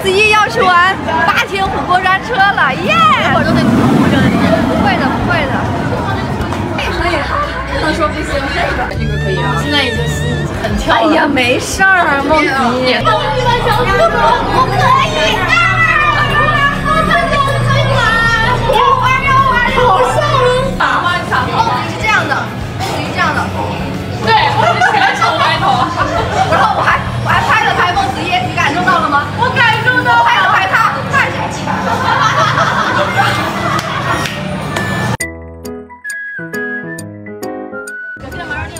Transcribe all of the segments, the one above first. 子怡要去玩8天虎过山车了，耶！一会儿都得吐着你。不会的，不会的。不能说不行，这个可以啊。现在已经很跳了。哎呀，没事儿，梦怡。我可以啊！我要喝酒，让我玩，好吓人！梦怡是这样的，梦怡是这样的。对，我是全程歪头。然后我还拍了拍梦子怡，你感受到了吗？我感受到了。拍了拍他，看着你。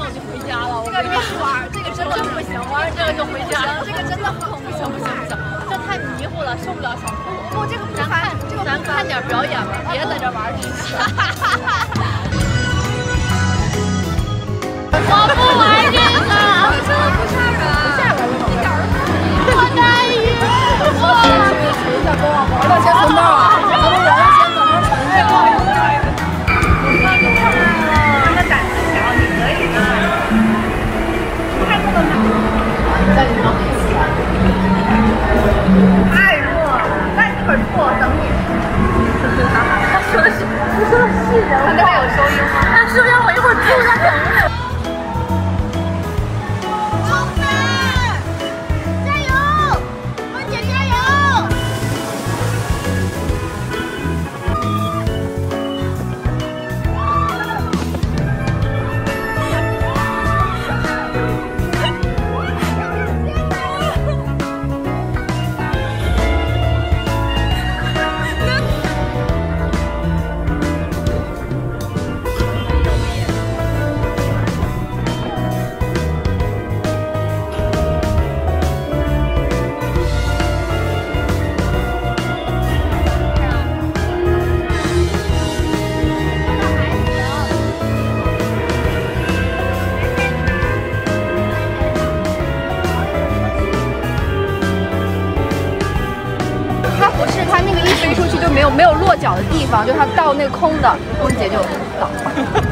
就回家了，这个真的很不行不行不行，这太迷糊了，受不了想哭。不，这个不看，这个咱看点表演吧，别在这玩去。我不玩这个，真的不吓人，吓人吗？一点儿都不。我答应。谁在跟我玩乐先分道啊？咱们玩乐先慢慢沉淀啊。他们胆子小，你可以的。太不能打。 太热了，那一会儿过我等你。他说的是，他说的是人，他那边有收音吗？他说让我一会儿住那等你。老板，加油！梦姐加油！ 地方就是它到那个空的，梦姐就倒了。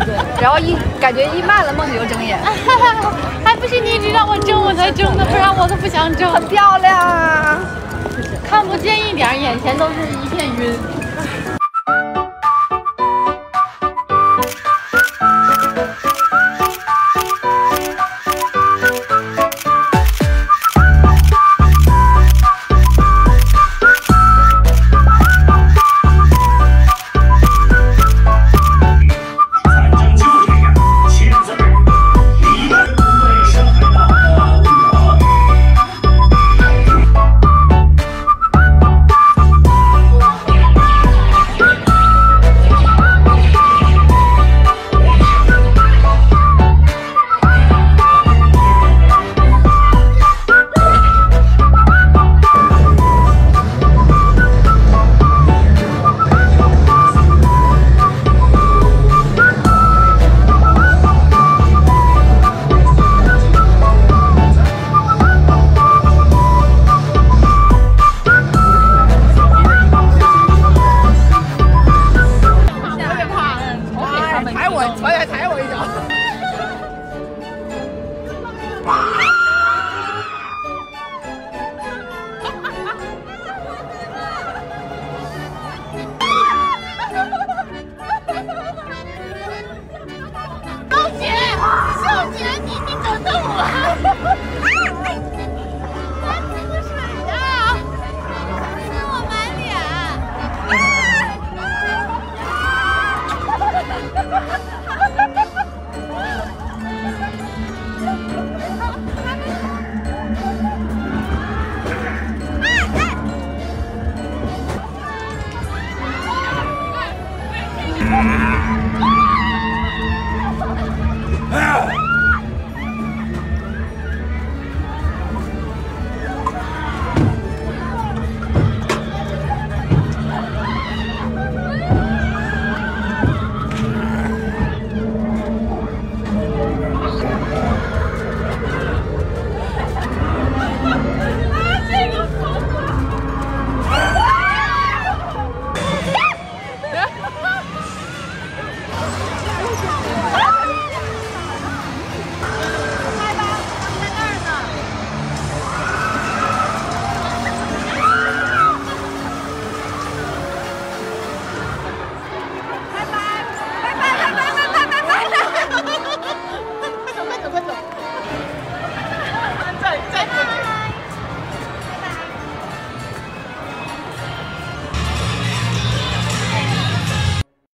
对，然后感觉一慢了，梦姐就睁眼。还不是你一直让我睁，我才睁的，不然我都不想睁。很漂亮啊，看不见一点，眼前都是一片晕。